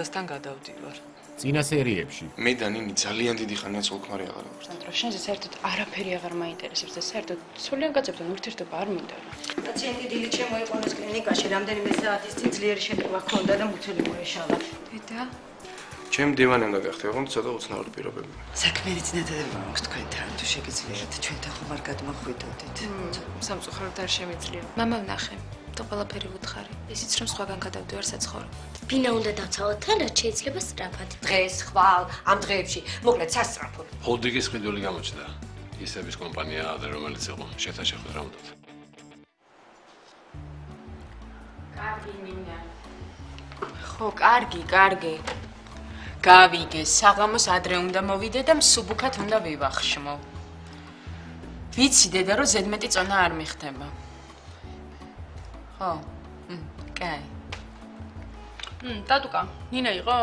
ზასთან გადავდივარ. Წინა სერიებში. მე დანინი ძალიან დიდი ხანია ცოლქმარი აღარ ვარ. მაგრამ შენზე საერთოდ არაფერი აღარ მაინტერესებს და საერთოდ სულიად გაწებთან ურთიერთობა არ მინდა. პაციენტი დილი ჩემო იყონოს კლინიკაში რამდენიმე საათის წინ ძლიერი შეტყვა ჰქონდა და მუცელი მოეშალა. დედა ჩემ დივანამდე გახტე, რომ ცოტა უცნაური პირობები. საქმეები ძნელდება მაქვს თქვენთან, თუ შეგიძლიათ ჩვენთან ხომ არ გადმოხვიდოდეთ. სამწუხაროდ არ შემიძლია. მამა ვნახე, და ყველაფერი ვუთხარი. ისიც რომ სხვაგან გადავდივარ საცხოვრებლად. ბინა უნდა დავცავოთ თან, რაც შეიძლება სწრაფად. დღეს ხვალ, ამ დღეებში, მოკლედ სასწრაფო. ჰოლდინგის ყიდული გამოჩნდა. ისების კომპანია და რომელიც იყო, შეთანხმდა რამოდოთ. კარგი მინდა. ხო, კარგი. გავიგე, საღამოს ადრე უნდა მოვიდე და მსუბუქად უნდა ვივახშმო. ვიცი დედა, რომ ზედმეტი წონა არ მიხდება. ხო. კაი. ტატუკა, ნინა იყო?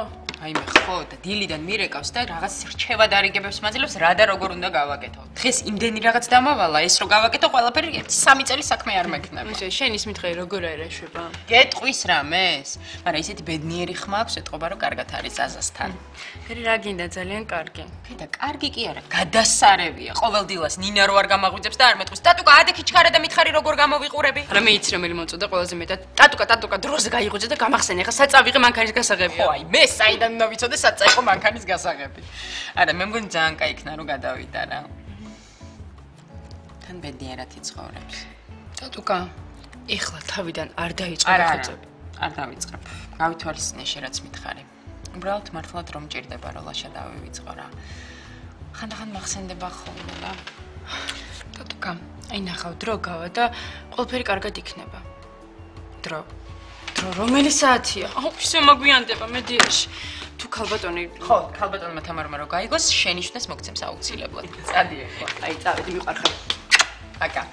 აი მე ხო, და დილიდან მირეკავს და რაღაც რჩევად არიგებებს მაძლევს, რა და როგორ უნდა გავაკეთო. დღეს იმდენი რაღაც დამავალა, ეს რო გავაკეთო, ყველაფერი 3 წელი საქმე არ მექნება. შენ ის მითხე როგორ არაშება? გეტყვის რამეს, მაგრამ ისეთი ბედნიერი ხმა აქვს, ეთყობა რომ კარგად არის ზაზასთან. ფერი რა გინდა ძალიან კარგი. და კარგი კი არა, გადასარევია. ყოველ დილას ნინა რო არ გამაღვიძებს და არ მეტყვის. ტატუკა, ადე ქიჩქარა და მითხარი როგორ გამოვიყურები? რა მეიც რომელი მომწონდა ყველაზე მეტად. ტატუკა, დროზე გაიღვიძე და გამახსენე, ხა საწავიღე მანქანის გასაღები. ხო, აი მე საიდან მოვიცოდე საწაიყო მანქანის გასაღები. არა, მე მგონი ძალიან კაი იქნა რომ გადავიდა რა. თან ბედნიერად იცხოვრებს. ტატუკა, ეხლა თავიდან არ დაიწყებ ხოჭები. არ დავიწყებ. გავითვალისწინე შე რაც მითხარი. უბრალოდ მართლაც რომ ჭირდება როლა შედავივიწყო რა. ხანდახან მახსენდება ხოლმე რა. ტატუკა, აი ნახავ დრო გავა და ყველაფერი კარგად იქნება. დრო რომელი საათია? აუ, ისე მაგვიანდება მე დიაში. თუ ქალბატონი ხო, ქალბატონმა თამარმა რო გაიგოს, შენი შვნას მოგცემს აუცილებლად. წადიე ხო. აი, წავედი მიყარხარ. აკა.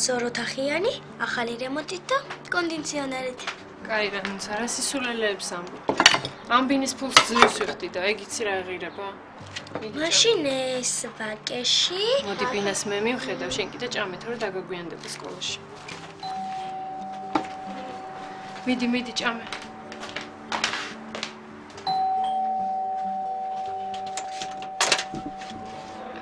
ეს ორი ოთახიანი, ახალი რემონტით და კონდიციონერით. კაი, რანც არა სისულელეებს ამბობ. ამ ბინის ფულს ძლივს ვიხდი და ეგ იცი რა ღირება. მაშინ ეს ვაკეში. მოდი ბინას მე მივხედავ, შენ კიდე ჭამეთ, რომ დაგაგვიანდება სკოლაში. მიდი ჭამე.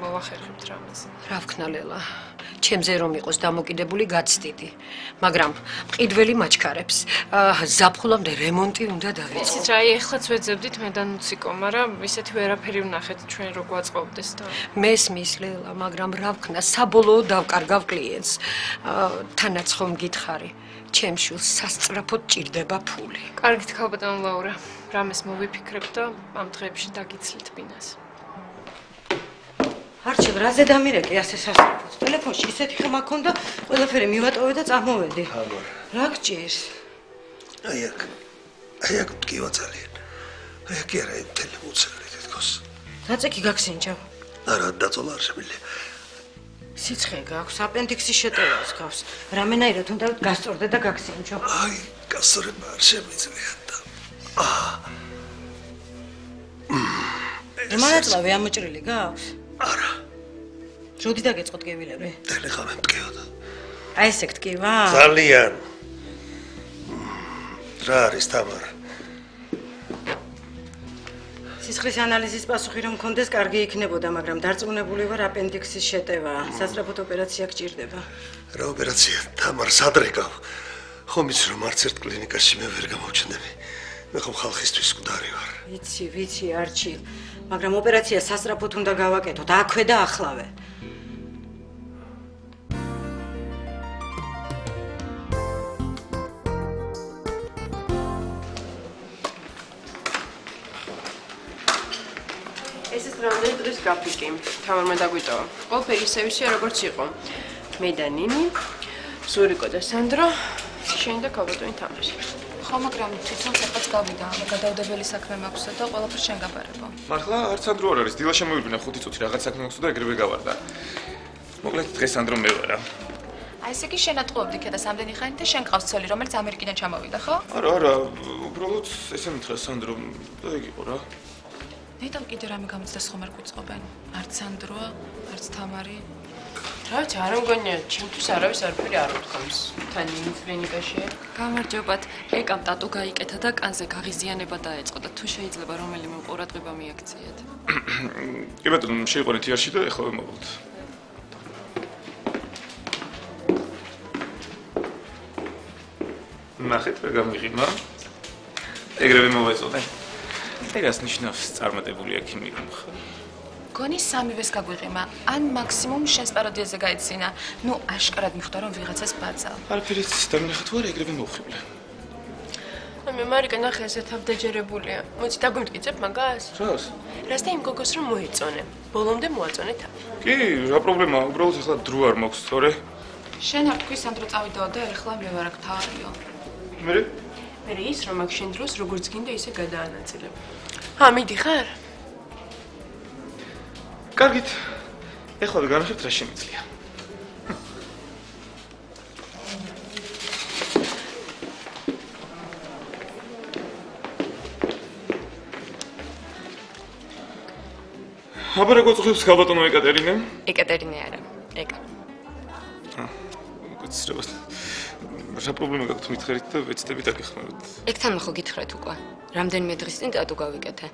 მოვახერხებთ რამეს. რა ვქნა ლელა? ჩემზე რომ იყოს დამოკიდებული გაცდიდი, მაგრამ მყიდველი მაჩქარებს. ზაფხულამდე რემონტი უნდა დავიწყო. ესეც რაი ეხლაც ვეძებდით მე და ნუციკო, მაგრამ ისეთი ვერაფერი ვნახეთ ჩვენ რო გვაწყობდეს და მესმის ლელა, მაგრამ რა ვქნა საბოლოო დავკარგავ კლიენტს. თანაც ხომ გითხარი, ჩემ შვილს სასწრაფოდ ჭირდება ფული. კარგით ქალბატონო ლაურა, რამეს მოვიფიქრებ და ამ დღეებში დაგიცილეთ ბინას. არჩევ რაზე დამირეკე ასე სასწრაფოდ. ტელეფონში ისეთი ხმა მქონდა, ყველაფერი მივატოვე და წამოვედი. რა გჭირს? აი აქ მткиვა ძალიან. აი აქ არა ტელეფონი თითქოს. დაწეკი გაგსინჯა. არა, დაწოლა არ შემიძლია. სიცხე გაქვს, აპენდიქსი შეტევას გავს. რამენაირად უნდა გასწორდე და გაგსინჯო. აი, გასწორება არ შემიძლია და. მანაწლავი ამოჭრილი გაქვს? არა. როდი დაგეწყოთ გევილები? ტელეგრამი მткиოდა. აი ესე გткиვა? ძალიან. რა არის თამარ? სისხლის ანალიზის პასუხი რომ მქონდეს კარგი იქნებოდა, მაგრამ დარწმუნებული ვარ აპენდიქსის შეტევა. სასწრაფოდ ოპერაცია გჭირდება. რა ოპერაცია? თამარ სადრეკავ? ხომ ის რომ არც ერთ კლინიკაში მე ვერ გამოვჩნდები. Mekho khalqistvis mdaarivar. Vitsi, Archil. Magram operatsia sasrapot unda gavaketo da akhve da akhlave. Random dress graphic. Tamar me daguitova. Qolperi servisi როგორც იყო. მე და ნინი, ზურიკო და სანდრო, შენ და კაბატონი თამაში. ხო, მაგრამ თვითონ ეხაც გავიდა, ამ გადაუდებელი საქმე მაქვსო და ყველაფერი შენ გაბარებო. მართლა არც სანდრო არ არის, დილა შემოვიყვინა 5 წუთი რაღაც საქმე მაქვსო და ეგრევე გავარდა. მოკლედ დღეს სანდრო მე ვარ. Ai seki shenatqobdi keda samdeni khani da shen qavs tsoli რომელიც ამერიკიდან ჩამოვიდა, ხო? არა, უბრალოდ ესე მითხრა სანდრო და ეგ იყო რა. Netam kide rame gamdzdas khom ar gutsqoben. Arts Sandro, arts Tamari. Რა ვიცი, არ მგონია, ჩემთვის არავის არაფერი არ უთხოვს. თან ინფლუენციაში. გამარჯობათ, ეკამ ტატუ გაიკეთა და კანზე გაღიზიანება დაეწყო და თუ შეიძლება რომელიმე ყურადღება მიაქციეთ. კი ბატონო, შეიყვანეთ იარში და ეხლა მოვალთ. ნახეთ რა გამიღიმა. ეგრევე მოვეწოდე. Ეს ნიშნავს წარმატებული ექიმი ხარ. გონი სამივეს გაგვიღიმა, ან მაქსიმუმ შენს პაროდიაზე გაიცინა. ნუ აშკარად მიხვდა რომ ვიღაცას ბაძავ. არაფერიც დამნახეთ ვარ ეგრევე მოვხიბლე. მე მარიკა ნახე ესეთ აბდაჯერებულია. მოდი დაგვიმტკიცებ მაგას. რას? რას და იმ გოგოს რომ მოიწონე. ბოლომდე მოაწონე თავი. კი, რა პრობლემაა? უბრალოდ ახლა დრო არ მაქვს, სწორე. შენ არ თქვი სანდრო წავიდაო და ახლა მე ვარ აქ თავიო. მე? მე ის რომ აქ შენ დროს როგორც გინდა ისე გადაანაწილებ. მიდიხარ? კარგით. ეხლა განახებთ რა შემიძლია. აბა რა გოწუხებს გაბატონო ეკატერინე? ეკატერინე არა, ეკა. გუცრობთ. რა პრობლემა გაქვთ მითხარით და ვეცდებით აგეხმაროთ. ეგთან ხო გითხრათ უკვე. რამდენიმე დღის წინ დატუ გავიკეთე.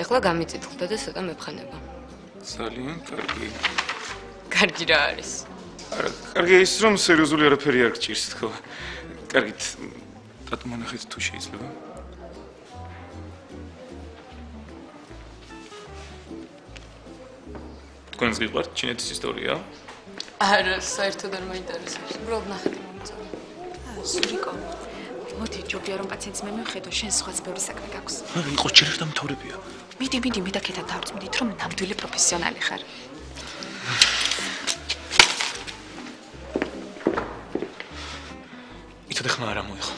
ეხლა გამიწითლდა და ცოტა მეფხანება. ძალიან კარგი. კარგი რა არის? არა, კარგი ის რომ სერიოზული არაფერი არ გჭირს თქო. კარგით. დატუ მანახეთ თუ შეიძლება. თქვენ ზღიყვართ ჩინეთის ისტორია? არა, საერთოდ არ მაინტერესებს. უბრალოდ ნახეთ მომწონს. სურიკო, მოდი ჯობია რომ პაციენტს მე მივხედო, შენ სხვაც ბევრი საქმე გაქვს. არა, იყო ჯერ ერთ დამთავრებია. მიდი, მე და ქეთან დავწმიდით, რომ ნამდვილი პროფესიონალი ხარ. იცოდე ხმა არ მოიხო.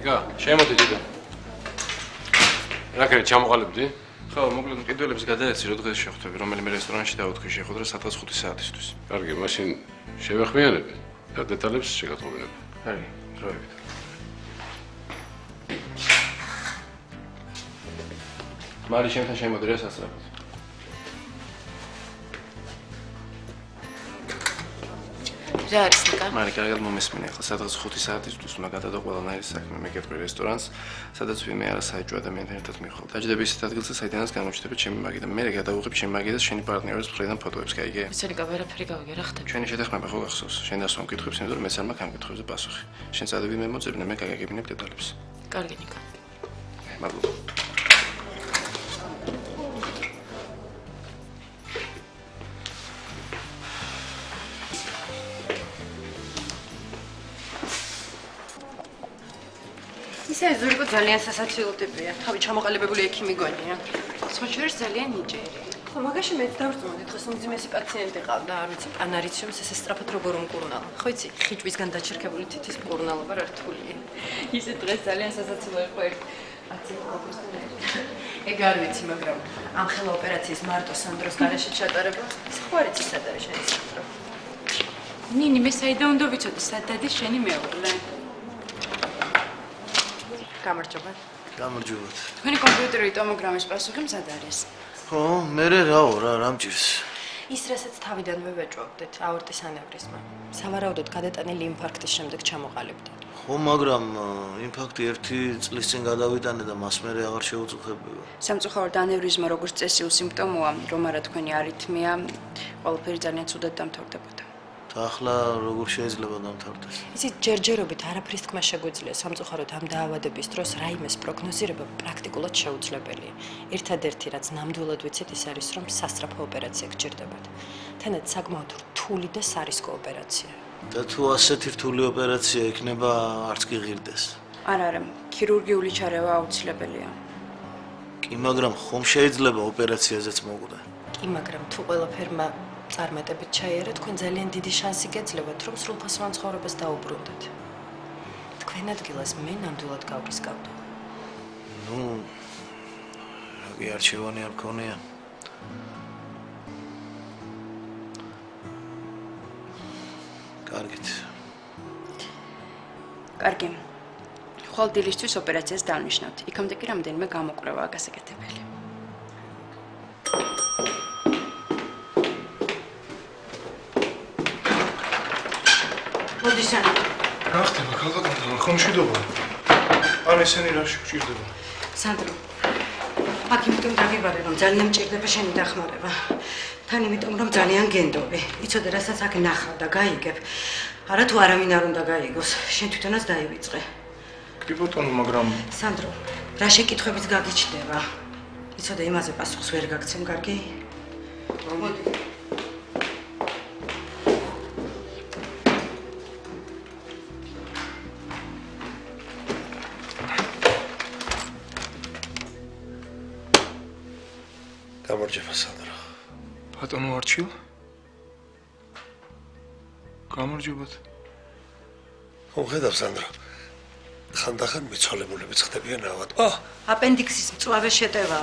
იკა, შემოდი დიდა. რა ქერე ჩამოყალიბდი? ხო, მოკლედ მყიდველებს გადაეცი, რომ დღეს შეხვდები, რომელიმე რესტორანში დავუთხე შეხვედრა 7:05 საათისთვის. კარგი, მაშინ შევეხმიანები და დეტალებს შეგატყობინებ. აი, დროებით. მარი შენთან შემოდრე სასწრაფოდ. რა არის ნიკა? მარი, კარგად მომესმინე, ახლა 7:05 საათისთვის უნდა გადადო ყველანაირი საქმე, მე გეტყვი რესტორანს, სადაც ვინმე არასაეჭვო ადამიანთან ერთად მივხვალ. დაჯდები ისეთ ადგილზე, საიდანაც გამოჩნდება ჩემი მაგი და მე გადავუღებ ჩემი მაგი და შენი პარტნიორის მხრიდან ფოტოებს, გაიგე? ვიცი, ნიკა, ვერაფერი გავიგე, რა ხდება? ჩვენი შეთანხმება ხო გახსოვს? შენ დასვამ გითხებს, იმიტომ რომ მეც არ მაქვს ამ კითხვებზე პასუხი. შენ წადები მე მოწებნე, მე გაგაგებინებ დეტალებს. კარგი, ნიკა. მადლობა. ეს ზურგო ძალიან სასაცილო ტიპია. თავი ჩამოყალიბებული ექიმი გონია. სოჭერს ძალიან ნიჭიერი. ხო, მაგაში მე დავრწმუნდი დღეს უმძიმესი პაციენტი ყავდა, არ ვიცი, პანარიციუმს ესე სწრაფად როგორ უმკურნალო. ხო იცი, ხიჭვისგან დაჩერქებული თითის მკურნალობა რა რთულია. ისე დღეს ძალიან სასაცილო იყო ერთ 10 აგვისტოში. ეგ არ ვიცი, მაგრამ ამ ხელა ოპერაციის მარტო სანდროს გარეშე ჩატარება, ხო არ იცი სად არის შენი სანდრო. ნინი, მე საიდან უნდა ვიცოდი, სად დადის შენი მეუღლე? გამარჯობა. გამარჯობათ. თქვენი კომპიუტერული ტომოგრამის პასუხი მზად არის. ხო, მე რაო რა, რა მჭირს? ის რასაც თავიდანვე ვეჭვობდით, აორტის ანევრიზმა. სავარაუდოდ გადატანილი ინფარქტის შემდეგ ჩამოყალიბდა. ხო, მაგრამ ინფარქტი 1 წლის წინ გადავიტანე და მას მე აღარ შეუწუხებია. სამწუხაროდ ანევრიზმა როგორც წესი უსიმპტომოა, რომ არა თქვენი არითმია, ყველაფერი ძალიან ცუდად დამთავრდებოდა. Is it ჯერჯერობით არაფრის თქმა შეგვიძლია სამწუხაროდ ამ დაავადების დროს რაიმეს პროგნოზირება პრაქტიკულად შეუძლებელია. Ერთადერთი რაც ნამდვილად ვიცით ის არის რომ სასწრაფო ოპერაცია გჭირდებათ. Თანაც საკმაოდ რთული და სარისკო ოპერაცია. Და თუ ასეთი რთული ოპერაცია იქნება არც კი ღირდეს. Არა არა, ქირურგიული ჩარევა აუცილებელია. Კი, მაგრამ ხომ შეიძლება ოპერაციაზეც მოგვდა. Კი, მაგრამ თუ ყველაფერმა წარმატებით ჩაიერეთ, თქვენ ძალიან დიდი შანსი გეძლევათ, რომ სრულფასოვან ცხოვრებას დაუბრუნდეთ. Თქვენ ადგილას მე ნამდვილად გავრისკავდი. ნუ, რაგი არჩევანი არ მქონია. კარგით. კარგი. ხოლო დილისთვის ოპერაციას დავნიშნავთ. იქამდე კი რამდენიმე გამოკვლევაა გასაკეთებელი. What Sandro, I can't do that. But on what chill? Come on, Jubat. Oh, head of Sandra. Handahan with Solomon with Stabiana. Oh, appendix is to have a sheteva.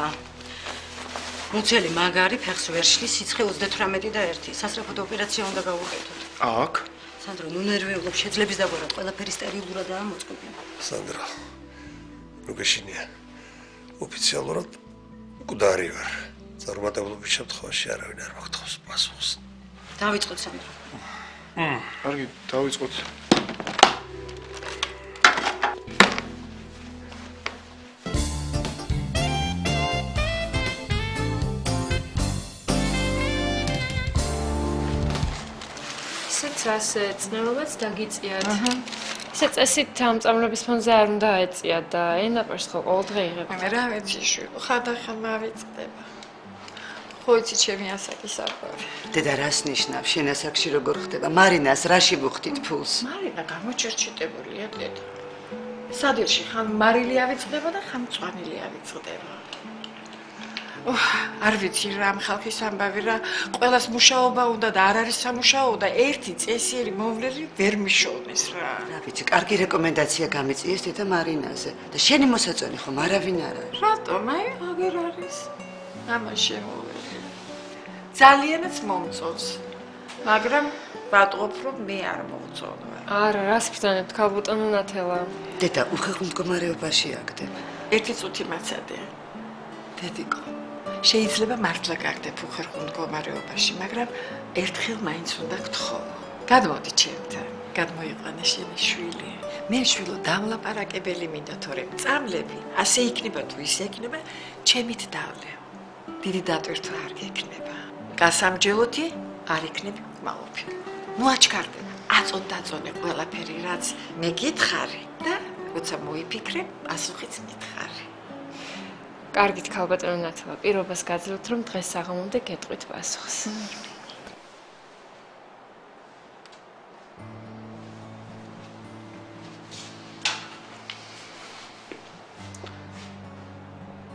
Mutseli Magari persuasively sits with the tramedy dirty. Sasra put operation on the go. Ark? Sandra, no nerve of sheds levies the world. Well, a peristary Buradam was cooking. Sandra Lugashina. Upitzelorot Gudariver. What I will be shot for share with their doctors. Passos. David's good, Sandra. Are you David's good? Sets assets, no, let's tag it yet. Sets asset times, I'm not sponsored and diets yet. I end up as old. Poetry chemias like this. The darasnish now. She knows how she regards. Marina's rashi buchtit pulls. Marina, come on, church. It's dead. Sadir, she can Mariliavitz deva. That can Tsvaniliavitz deva. Oh, Arvitsi Ram Khalkisan Bavira. Quelas mushaoba uda dararisa mushaoda. Ertits esiri movleri vermishones ra. Arvitsi, arki recommendation kamits esti ta Marina's. The sheni mosadzoni xo maravinara. Rato mai ageraris. Amashemo. Italian's monsters. Magram, but opera me are monsters. Ah, Raspitan, Cabot and Natella. Detta Ukum Comario Pashiacte. It is Utimatsade. Dedico. She is live a martlagacte for her Comario Pashimagram. It hill minds from that hole. God what the chapter. God my vanishing is really. Meshvilo Damla Paracabelimidatory. Samlevi. I say Knibet, we say Knibet, Chemit Dowle. Did it utter to our Knibet? Gasamjeloti, ariknib malupi. Muachkarde, azondatzone kuela perirats megit khari. Da, gutsa moi pikre, azukhits mitkhari. Kargit kalbaton natva. Pirobas gazelot rom dges sagamunde getqvit azukhs.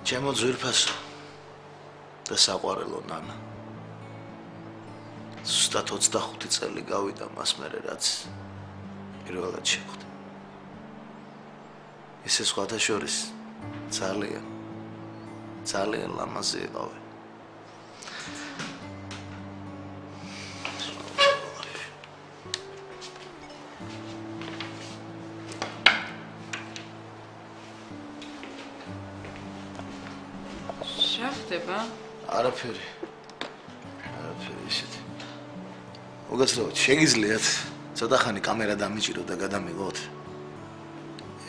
Chemo zurpaso. Da saqvarelo nana. That was the hot it's a legal with a mass murder that's irrelevant. This is what I sure is. Charlie, Charlie, Lamazi, Love. Shaftiva Arapuri Arapuri. შეგიძლიათ ცოტახანი კამერა დამიჭიროთ და გადამიღოთ.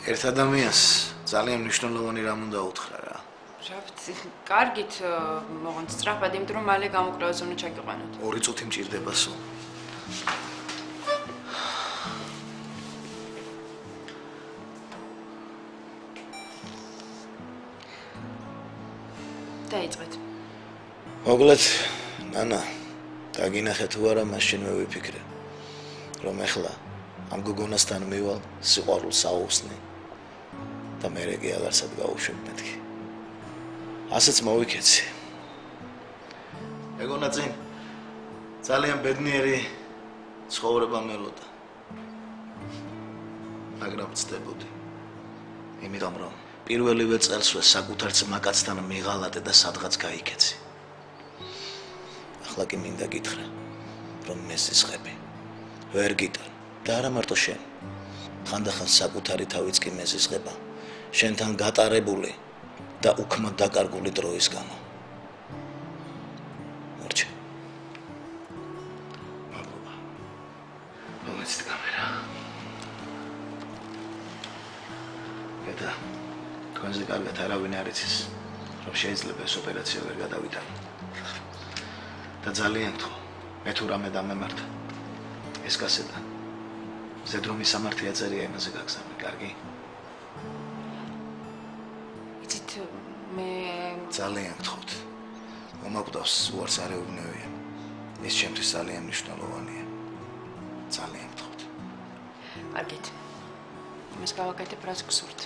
Ერთ ადამიანს ძალიან მნიშვნელოვანი რამ უნდა უთხრა რა. რა ვიცი, კარგით მოღონ სწრაფად, იმიტომ რომ მალე გამოკვლევაზე უნდა ჩაგიყვანოთ. 2 წუთი მჭირდებასო. მიეწვეთ? მოკლედ, ნანა, დაგინახეთ თუ არა მაშინვე ვიფიქრე, რომ ეხლა ამ გოგონასთან მივალ სიყვარულს აუხსნი და მე რე კი აღარსად გავუშვებ მეთქი. ასეც მოვიქეცი. ეგონაცი, ძალიან ბედნიერი ცხოვრება მელოდა. მაგრამ ცდებოდი. იმიტომ რომ პირველივე წელსვე საკუთარ ძმაკაცთან მიღალატე და სადღაც გაიქეცი. ახლა კი მინდა გითხრა, რომ მე სისხები ვერ გიტან და არა მარტო შენ. ხანდახან საკუთარი თავიც კი მე სისხება. შენთან გატარებული და უქმად დაკარგული დროის გამო. მორჩა. მადლობა. მომეცით კამერა. და თქვენზე კარგად არავინ არ იცის, რომ შეიძლება ეს ოპერაცია ვერ გადავიტანო. და ძალიან თქო, მე თუ რამე დამემართა, ეს კასეტა ზედ რომ ისამართია წერია იმაზე გაგზავნე, კარგი? იცით, მე... ძალიან გთხოვთ, მომაკვდავს უარს არ ეუბნევიან, ეს ჩემთვის ძალიან მნიშვნელოვანია. ძალიან გთხოვთ. კარგით, იმას გავაკეთებ, რაც გსურთ.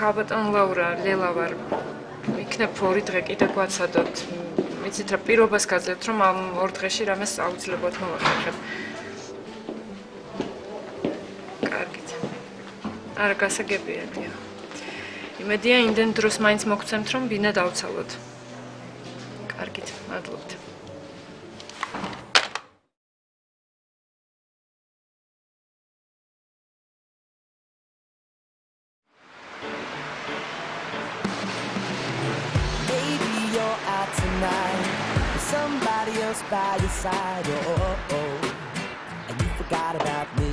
Ქალბატონ ლაურა, ლელა ვარ. იქნებ ორი დღე კიდე გვაცადოთ. მიცით რა პირობას გაძლევთ, რომ ამ ორ დღეში რამეს აუძლებოთ მოვახერხებ. კარგით. არ გასაგებია, დიახ. იმედია იმდენ დროს მაინც მოგცემთ, რომ ბინა დავცალოთ. კარგით, მადლობთ. By your side, oh, oh, oh, and you forgot about me,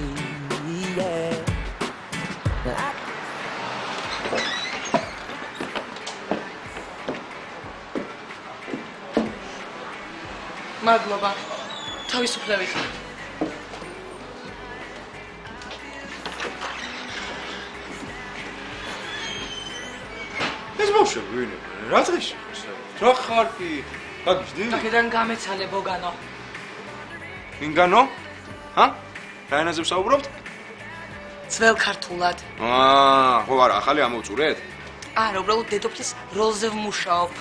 yeah. Madlova, tell us to play with you. It's not so good, right? It's not hard for you. აქედან გამეცალე ბოგანო. ინგანო? ჰა? რა ენაზე ვსაუბრობთ? ძველ ქართულად. აა, ხო არა, ახალი ამოვწურეთ? არა, უბრალოდ დედოფლის როლზე ვმუშაობ.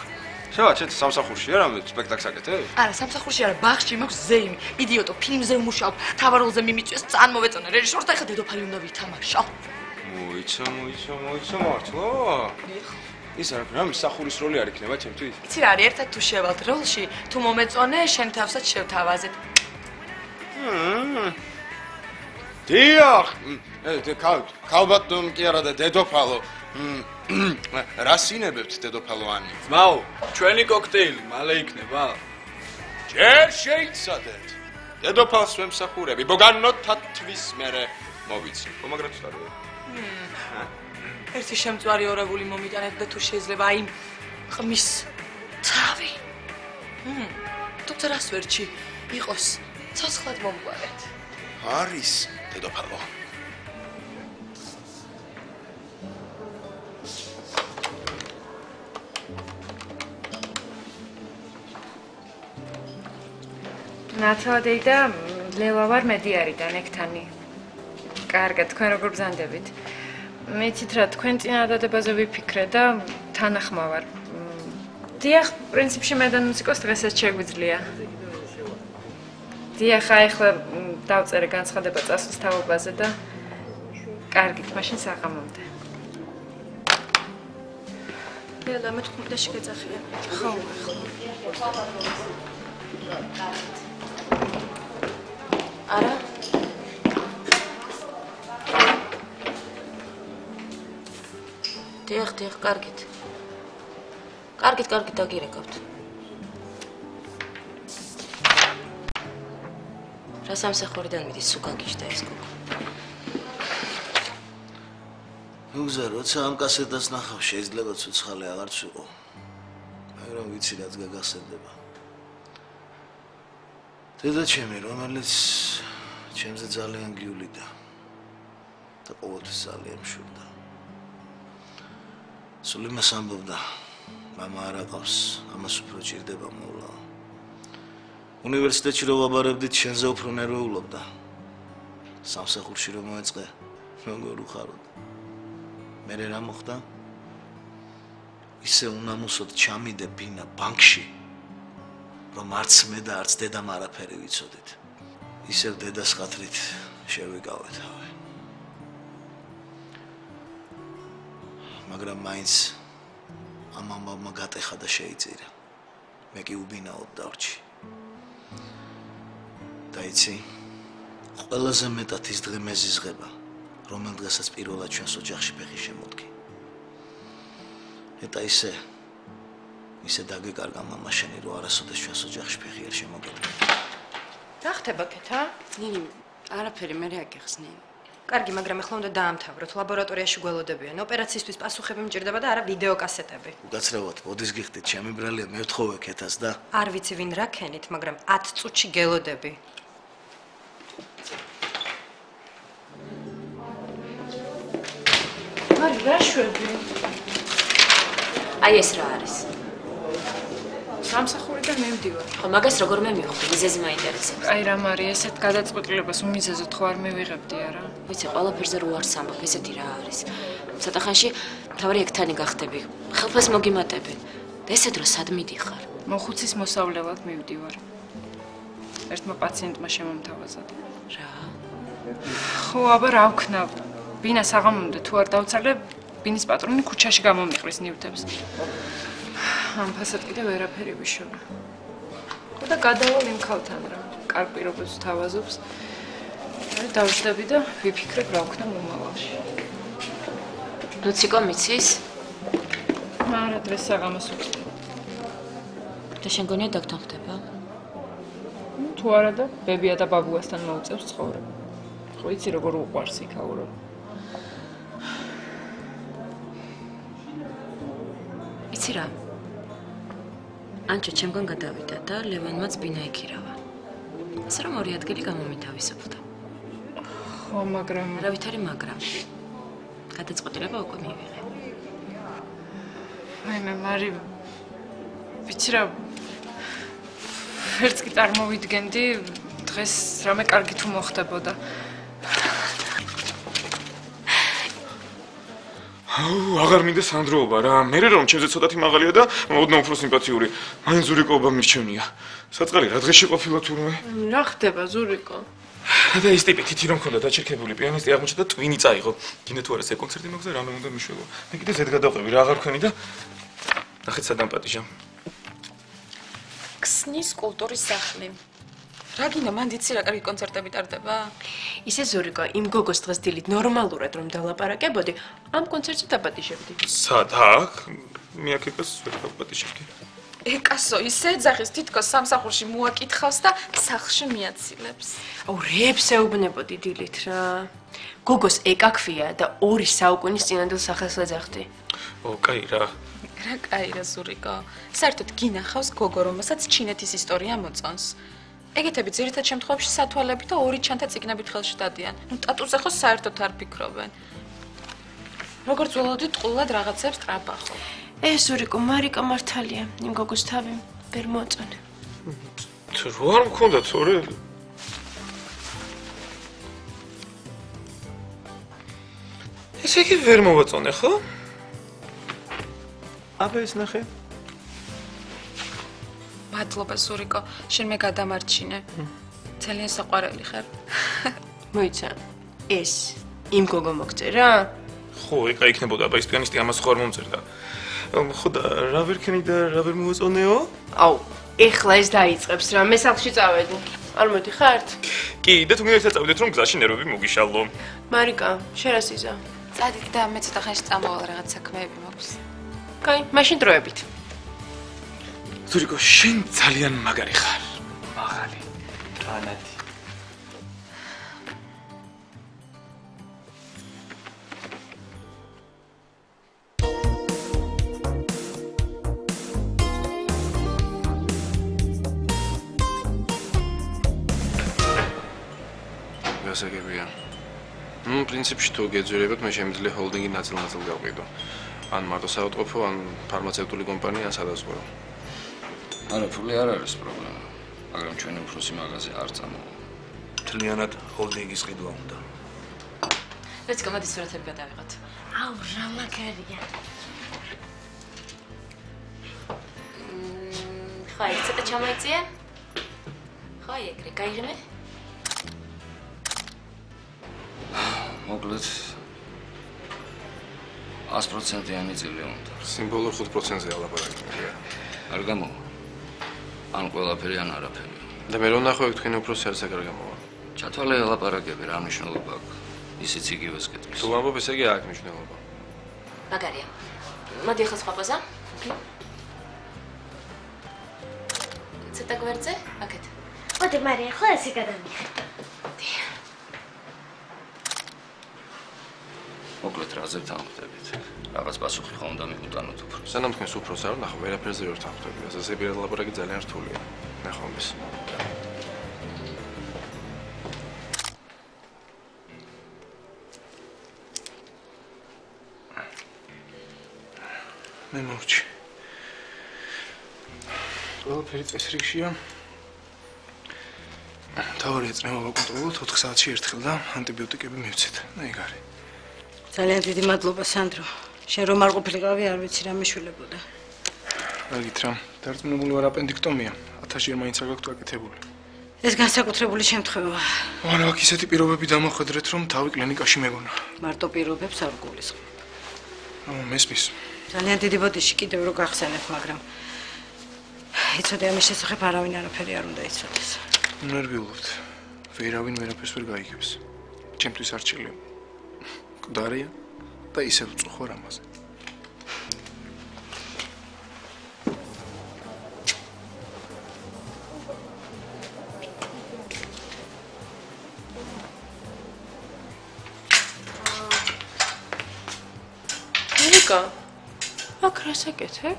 შე, შენ სამსახურშია რამე სპექტაკლს აკეთებ? არა, სამსახურში არა, ბაღში მაქვს ზეიმი. იდიოტო, ფილმზე ვმუშაობ. თავარ როლზე მიმიწვიეს, წან მოვეწონა რეჟისორს და ეხლა დედოფალი უნდა ვითამაშო. მოიცა მართლა? ეხლა ის რა მსახურის როლი არ იქნება ჩემთვის? იცი რა არის, ერთად თუ შევალთ როლში, თუ მომეწონე, შენ თავსაც შევთავაზებ. დიახ, ქალბატონ კი არა და დედოფალო. რასინებებთ დედოფალო ანი? ძმაო, ჩვენი კოქტეილი მალე იქნება? ჯერ შეიცადეთ. დედოფალს ვემსახურები, ბოგანოთა თვის მერე მოვიცი. მომაგრეთ შტარია. ერთი შემწვარი ორებული მომიტანეთ და თუ შეიძლება აი ღმის თავი. თუმცა რას ვერჩი იყოს ცოცხლად მომგვარეთ. არის დედოფალო. ნათოდეი და ლელა ვარ მედიარიდან ეკთანი. კარგად, თქვენ როგორ ბრძანდებით? მეცით რა თქვენ წინადადებაზე ვიფიქრე და თანახმა ვარ. დიახ, პრინციპში მე და მუსიკოსს დღესაც შეგვიძლია. დიახ, ახლა დავწერე განცხადება წასვლის თავობაზე და კარგით, მაშინ საღამომდე. ლელა, მე თქვენდაში გეძახია. ხო, ხო. არა? დიახ, კარგით. კარგით დაგირეკავთ. რა სამსახურიდან მიდის სულ გაგიჟდა ეს გოგო. უგზა, როცა ამ კასეტას ნახავ, შეიძლება ცოცხალი აღარც ვიყო. მაგრამ ვიცი რაც გაგახსენდება. დედაჩემი, რომელიც ჩემზე ძალიან გივლიდა. Ovo tesalliyelim şurada. Sulima sambovda, mamara kavs, ama süprocirde bamula. Üniversite çirova barabdit şenze opronero ulabda. Samsa kulşiro maçga, nongo rukarod. Merera muhta. İse unamusod çami de pina bankşi. Romarts medarts deda mara periviçodit. İse deda skatrit şevi gavet havi. მაგრამ მაინც ამ ამბავმა გატეხა და შეიწირა. მე კი უბინაოდ დავრჩი. და იცი, ყველაზე მეტად ის დღე მეზიზღება, რომელ დღესაც პირველად ჩვენს ოჯახში ფეხი შემოდგი. ეტა ისე დაგეკარგა მამა შენი, რომ არასოდეს ჩვენს ოჯახში ფეხი არ შემოგედგა. დახტება კეთა? ნინი, არაფერი მე რა გიხსნი. Კარგი, მაგრამ ახლა უნდა დაამთავროთ. ლაბორატორიაში გველოდებიან. ოპერაციისთვის პასუხები მჭირდება და არა ვიდეოკასეტები. უგაცრავად, მოდის გიხდით, ჩემი ბრალია მეოთხოვე კეთას და არ ვიცი ვინ რა ქენით, მაგრამ 10 წუთში გელოდები. მარი, რა შვები? აი ეს რა არის? სამსახურიდან მივდივარ. ხო, მაგას როგორმე მივხვდი, მიზეზი მაინტერესებს. აი რა მარი, ესეთ გადაწყვეტილებას უმიზეზოდ ხო არ მივიღებდი არა? ვიცი, ყველაფერზე რო არ სამბობ, ესეთი რა არის. ცოტა ხანში თავი ეკთანი გახდები. ხელფას მოგიმატებენ. და ესეთ რო სად მიდიხარ? მოხუცის მოსავლელად მივდივარ. ერთმა პაციენტმა შემომთავაზა. რა? ხო, აბა რა ვქნავ? ბინას აღამომდა თუ არ დავცალე, ბინის პატრონი ქუჩაში გამომიყრის ნივთებს. ამ ფასად კიდევ ვერაფერი ვიშოვე. და გადავალ იმ ხალთან რა. კარპი როგორც თავაზობს. მე დავშდები და ვიფიქრებ რა ვქნა მომავალში. ლუციკო მიცის? არა, დღეს საღამოს ვუწვდი. და შენ გონია დაგთან ხდება? თუ არა და ბებია და ბაბუასთან მოუწევს ცხოვრება. ხო იცი როგორ უყვარს იქაურო. იცი რა? ანჩო ჩემგან გადავიდა და ლევანმაც ბინა იქირავა. ასე რომ ორი ადგილი გამომითავისუფლდა. ხო, მაგრამ არავითარი მაგრამ. გადაწყვეტილება უკვე მივიღე. მე მარი ვიცი რა ვერც კი წარმოვიდგენდი დღეს რამე კარგი თუ მოხდებოდა. აღარ მინდა სანდროობა რა. მე რომ ჩემზე ცოტათი მაღალია და მოდნა უფრო სიმპათიური. მაინ ზურიკოობა მირჩენია. საწყალი რა დღეში ყოფილა თურმე? რა ხდება ზურიკო? და ის ტიპი თითი რომ ქონდა დაჩერქებული პიანისტი აღმოჩნდა და ტვინი წაიღო. გინდა თუ არა ეს კონცერტი მოგზა რამე უნდა მიშველო. მე კიდე ზედ გადავყვები რა აღარ ხენი და ნახეთ სადამ პატიჟა. ქსნის კულტურის სახლი. რა გინდა მან დიცი რა კარგი კონცერტები ტარდება? ისე ზურიკო, იმ გოგოს დღეს დილით ნორმალურად რომ დალაპარაკებოდი, ამ კონცერტზე დაპატიჟებდი. სად აქ? მე აქ ეკას ვერ დაპატიჟებდი. ეკასო, ისე ძახის თითქოს სამსახურში მოაკითხავს და სახლში მიაცილებს. აუ, რეებს ეუბნებოდი დილით რა. გოგოს ეკაქვია და 2 საუკუნის წინანდელ სახელს ეძახდი. ო, კაი რა. რა კაი რა ზურიკო. საერთოდ გინახავს გოგო, რომელსაც ჩინეთის ისტორია მოწონს. ეგეთები ძირითად შემთხვევაში სათვალებით და 2 ჩანთაც იგნებით ხელში დადიან. ნუ ტატუზე ხო საერთოდ არ ფიქრობენ. როგორც ველოდი ტყუილად რაღაცებს ტრაბახო. ეს ზურიკო მარიკა მართალია, იმ გოგოს თავი ვერ მოწონე. რო არ მქონდა თორე. ესე იგი ვერ მოვაწონე ხო? აბა ეს ნახე. მადლობა ზურიკო, შენ მე გადამარჩინე. ძალიან საყვარელი ხარ. მოიცა. ეს იმ გოგო მოგწერა? ხო, ეკა იქნებოდა, აბა ის პიანისტი ამას ხო არ მომწერდა. ხო და რა ვერ ქენი და რა ვერ მოაწონეო? აუ, ეხლა ეს დაიწყებს რა, მე სახლში წავედი. არ მოდიხართ? კი, და თუ მინდა წავიდეთ რომ გზაში ნერვები მოგიშალო. მარიკა, შენ რას იზა? წადით და მე ცოტა ხანში წამოვალ რაღაც საქმეები მაქვს. კაი, მაშინ დროებით. ზურიკო, შენ ძალიან მაგარი ხარ. მაღალი, ანათი. გასაგებია. Principshi to gejurevet meshemdli holdingi natsil gavqido. An marto saotqofo an farmaceutuli kompaniya sadazgoro. Ara puli ar aris problema. Agram chveni uprosi magazi ar tsamo. Tlianat holdingis qidva unda. Let's go madi surateb gadaviqat. Au ra makariya. Khoy, tseta chamaitsie? Khoy, ekri gaigime? მოკლედ 100%-იანი წილი უნდა. Სიმბოლურ 5%-ზე ალაპარაკია. არ გამოვა. ან ყველაფერი ან არაფერი. და მე რომ ნახავ თქვენ უფრო სერზე არ გამოვა. ჩათვალე ალაპარაკები რა მნიშვნელობა აქვს? ისიც იგივეს კეთებს. თუ ამბობ ესე იგი აქვს მნიშვნელობა. მაგარია. მოდი ახლა სხვა პოზა. ცოტა გვერდზე, აქეთ. მოდი მარია, ახლა ესე გადამიხე. მოკლედ რაზეც ამხტებით. რაღაც პასუხი ხომ და მეკუტანოთ უფრო. სანამ თქვენს უფროს არ ნახო, ვერაფერზე ვერ თამხტები. ასეზე პირად ლაპარაკი ძალიან რთულია. ნახო მის. მე მოვჩი. ყველაფერი წეს რიგშია. თავარი ეწნევა ვაკონტროლოთ 4 საათში ერთხელ და ანტიბიოტიკები მივცეთ. ეგ არის. ძალიან დიდი მადლობა სანდრო. შენ რომ არ ყოფილიყავი, არ ვიცი რა მეშველებოდა. აგით რა, დარწმუნებული ვარ აპენდიქტომია. 1000-ში მაინც არ გაქვთ აკეთებული. ეს განსაკუთრებული შემთხვევაა. მაგრამ აქ ისეთი პირობები დამოხვედრეთ, რომ თავი კლინიკაში მეგონა. მარტო პირობებს არ გულისხმობ. მესმის. ძალიან დიდი ბოდიში კიდევ რო გახსენებ, მაგრამ ეცოდე ამის შესახებ არავინ არაფერი არ უნდა ეცოდეს. ნერვიულობთ. ვერავინ ვერაფერს ვერ გაიგებს. ჩემთვის არ შეიძლება. Дарья, да и сел цухо рамаз. Ника, а красакете?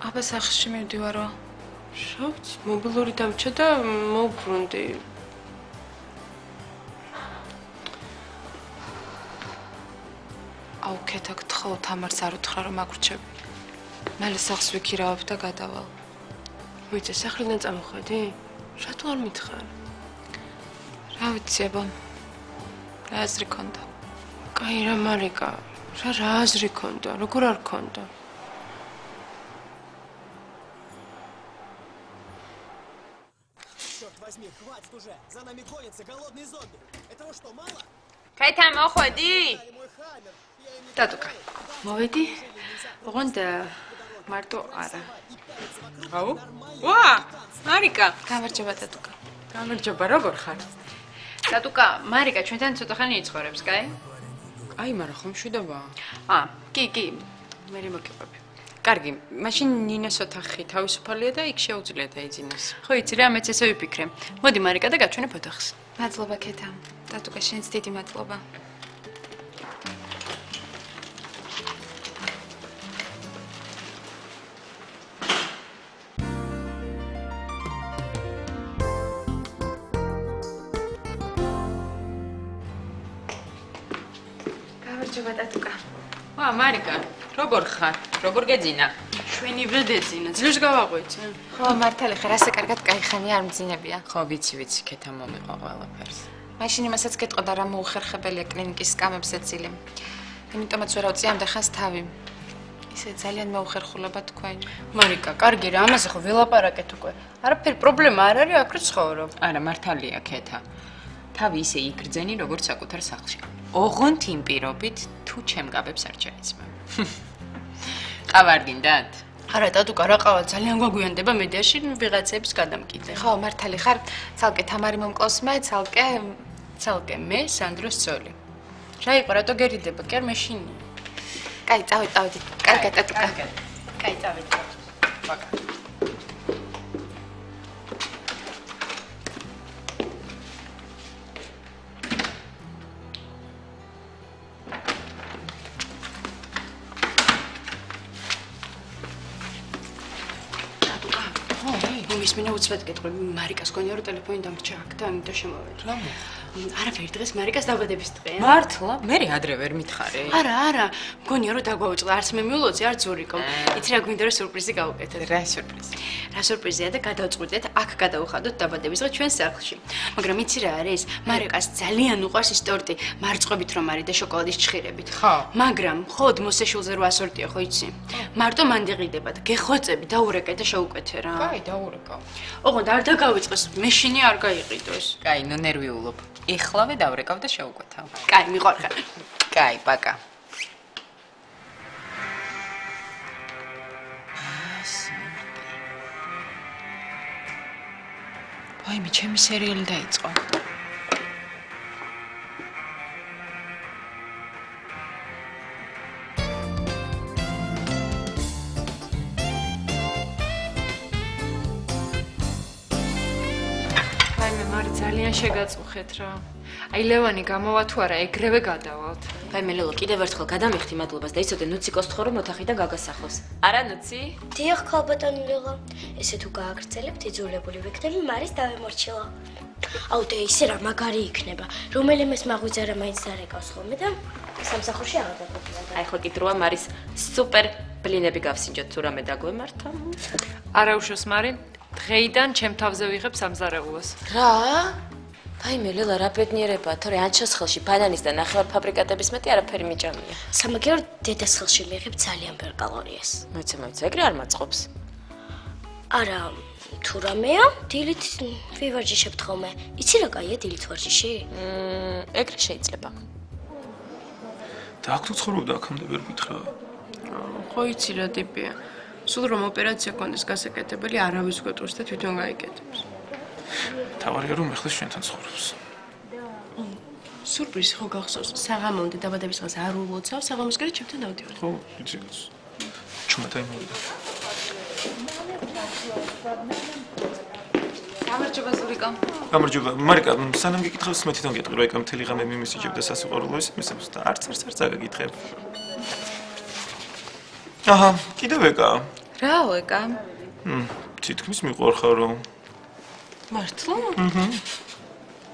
А без ахши ми диваро. Шовц, мобилори там чада, мог брунди. Ауке так тхал тамар сарут храм акурчеб. Мали сахс викирав та гадавал. Мите сахринец амходи. Шатуар митхар. Равицебам. Разриконда. Кайра марика. Разриконда. Рукурар конда. Черт возьми, хватит уже. За нами гонятся голодные зомби. Этого что, мало? Кайтам оходи. Татука. Моведи? Гонда марто ара. Ау? Уа! Марика. Камерчеба татука. Камерчеба როგორ ხარ? Татука, მარიკა ჩვენთან ცოტა ხანი იცხოვრებს, კაი? აი, მაგრამ ხომ შვიდობა? კი. მე მოგიყვები. კარგი, მაშინ ნინას ოთახი თავისუფალია და იქ შეუძლია დაიძინოს. ხო, იცი რა, მეც ესე ვიფიქრე. მოდი მარიკა და გაჩვენებ ოთახს. მადლობა ქეთა. Татука, შენც დიდი მადლობა. Марика, როგორ ხარ? როგორ გეძინა? შვენივრე დეძინა. ძლივს გავაღვიძე. ხო, მართალი ხარ, ასე კარგად кайხანი არ მძინებია. ხო, ვიცი, ქეთა მომიყვა ყველაფერს. მაშინ იმასაც გეტყოდა რა მოუხერხებელია კლინიკის სკამებზე წილი. იმიტომ ვერ ავწი ამ დახას თავი. ისე ძალიან მოუხერხულება თქვენ. მარიკა, კარგი რა, ამაზე ხო ველაპარაკეთ უკვე. არაფერი პრობლემა არ არის, აქ რო ცხოვრობ. არა, მართალია, ქეთა. თავი ისე იგრძენი, როგორც საკუთარ სახლში. ოღონდ იმ პირობით თუ ჩემგაბებს არ ჩაეცმა. ყავარგინდათ? არა დადუკა რა ყავა ძალიან გვაგვიანდება მედიაში ვიღაცებს გადამკიდე. ხო მართალი ხარ, ცალკე თამარი მომკლავს მე, ცალკე მე სანდროს ძოლი. რა იყო რატო გერიდება? კი არ მეშინია. კაი, წავიდეთ. კარგად დადუკა. კაი, წავიდეთ. ბაკა. Ես մենակ ուծվեց գետղում, մարիկաս գոնյորը տելեպոյին դամրջա հակտան, դա շեմով էր։ Համ է։ არაფერი დღეს მარიკას დაბადების დღეა. მართლა? მე ადრე ვერ მითხარი. არა, არა. მგონია რომ დაგვაუჭდა არც მე მილოცი, არც ზურიკო. იცი რა გვინდა რომ სურპრიზი გავუკეთოთ. რა სურპრიზი? რა სურპრიზია და გადავწყვეტეთ აქ გადავხადოთ დაბადების დღე ჩვენ სახლში. მაგრამ იცი რა არის? მარიკას ძალიან უყვარს ის ტორტი, მარწყობით რომ არის და შოკოლადის ჩხირებით. ხო. მაგრამ ხოდ მოსეშულზე რა ასორტია ხო იცი? მარტო მანდ იყიდებათ. გეხოცები დაურეკე და შეუკვეთე რა. კაი, დაურეკა. ოღონდ არ დაგავიწყოს, მეშინი არ გაიყიდოს. კაი, ნუ ნერვიულობ. ეხლავე დავრეკავ და შევუკვეთავ. Კაი, მიყარხარ. Კაი, ბაკა. ვაიმე, ჩემი სერიალი დაიწყო. ძალიან შეგაწუხეთ რა. Ai Levani გამოვა თუ არა, ეგრევე გადავალთ. Გამელო კიდევ ერთხელ გადამიხდი მადლობას და ისოდე ნუციკოს თხო რომ ოთახი და გაგასახლოს. არა ნუცი? დიახ, ხა ბატონო ლეღა. ესე თუ გააგრძელებთ, იძულებული ვიქნები მარის დავემორჩილა. აუ და ისე რა მაგარი იქნება, რომელიმეს მაგვიძარა მაინც დარეკავს ხოლმე და სამსახურში აღარ დაგუპირა. Ai ხო კიტროა მარის სუპერ ბლინები გავსინჯოთ თუ რამე დაგვემართა. არა უშოს მარი, დღეიდან ჩემ თავზე ვიღებს სამზარეულოს. რა? Vaime Lela rapetniereba, თორე ან შესხელში ბანანის და ნახევარ ფაბრიკატების მეტი არაფერი მიჭამია. Სამაგეოდ დედასხელში მიღებ ძალიან ბევრ კალორიას. მეცემაც ეგრე არ მაწყობს. არა, თუ რამეა, დილით ვივარჯიშებთ ხოლმე. იცი რა კაია დილით ვარჯიში? ეგრე შეიძლება. და აქ თუ ცხოვრობდა, აქამდე ვერ გითხრა. ხო იცი რა ტიპია. სულ რომ ოპერაცია კონდეს გასაკეთებელი, არავის გვეტყვის და თვითონ გაიკეთებს. თავარია რომ ეხლა შენთან ცხოვრობს. სურპრიზი ხო გახსოვს? საღამომდე დაბადების დღეს არ ულოცავ, საღამოს გარე ჩემთან დავდივარ. ხო, იცი გას. ჩუმატაი მოვიდა. გამარჯობა ზურიკო. გამარჯობა. მარიკა, სანამ გეკითხავს მეთიდან გეტყვი რა ეკამ მთელი ღამე მიმისიჯებდა სასიყვარულოის მისებს და არც დაგეკითხებ. აჰა, კიდევ ეკა. რა ეკა? თითქმის მიყვარხარ რომ მართლა?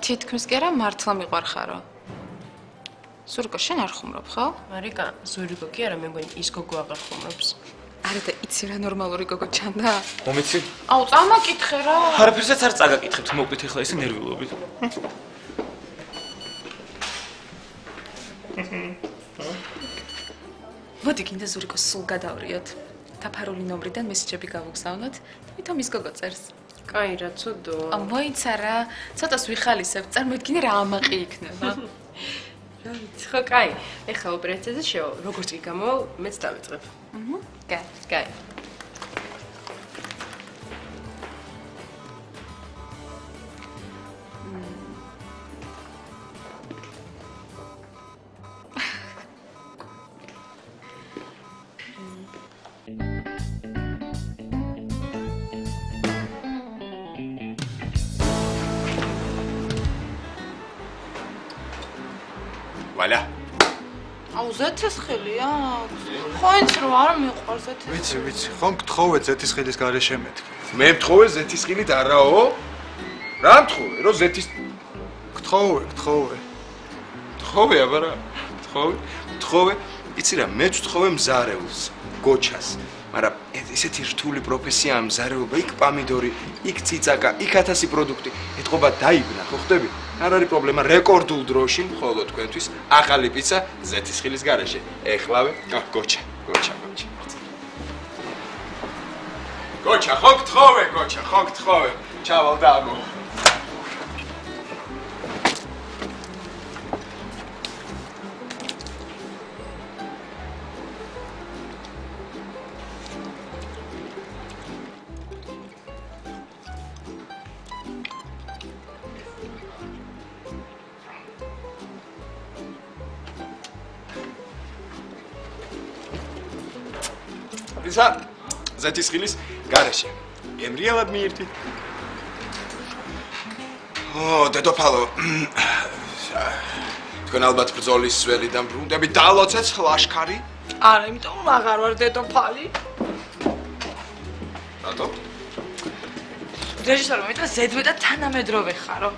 თითქმის კი არა, მართლა მიყვარხარო. ზურიკო, შენ არ ხუმრობ, ხო? მარიკა, ზურიკო კი არა, მე მგონი ის გოგო აღარ ხუმრობს. არა და იცი რა ნორმალური გოგო ჩანდა? მომიცი? აუ, წამაკითხე რა. არაფერსაც არ წაგაკითხებთ, მოკლედ ეხლა ისე ნერვიულობით. მოდი გინდა ზურიკო სულ გადავრიოთ. დაფარული ნომრიდან მესიჯები გავუგზავნოთ, თვითონ ის გოგო წერს. Кай, რა ცუდო. Მოიცა რა, ცოტას ვიხალისებ, წარმოიდგინე რა ამაყი იქნება. რა ვიცი, ხო, კაი. ეხლა ოპერაციაზე შევა, როგორც კი გამოვალ, მეც დავიწყებ. კაი, კაი. Voilà. ზეთისხილი აქვს. ხოინც რო არ მიყვარს ზეთისხილი. ვიცი, ხომ გთხოვე ზეთისხილის გარეშე მეთქი. მე მთხოვე ზეთისხილით არაო? რა მთხოვე, რომ გთხოვე. გთხოვე აბა რა? გთხოვე. იცი რა, მეც გთხოვე მზარეულს, გოჩას. მაგრამ ესეთი რთული პროფესია მზარეულობა, იქ პამიდორი, იქ ციცაკა, იქ 1000 პროდუქტი. ეთყობა დაიბნა, ხო ხდები? არ არის პრობლემა, რეკორდულ დროში მხოლოდ თქვენთვის ახალი პიცა ზეთისხილის გარეშე. ეხლავე, გოჩა. გოჩა, ხო გთხოვე. ჩავალდა ამო. Za zetiskilis garaşı. Emriye alabilirdi. Oh, dedo palo. Tkon albat brzoli svelidam brundami dalocets hlashkari. Ara, imitom agar var dedo pali. Dato? Რეჟისორი მეტყვის ზედმეტად თანამედროვე ხარო.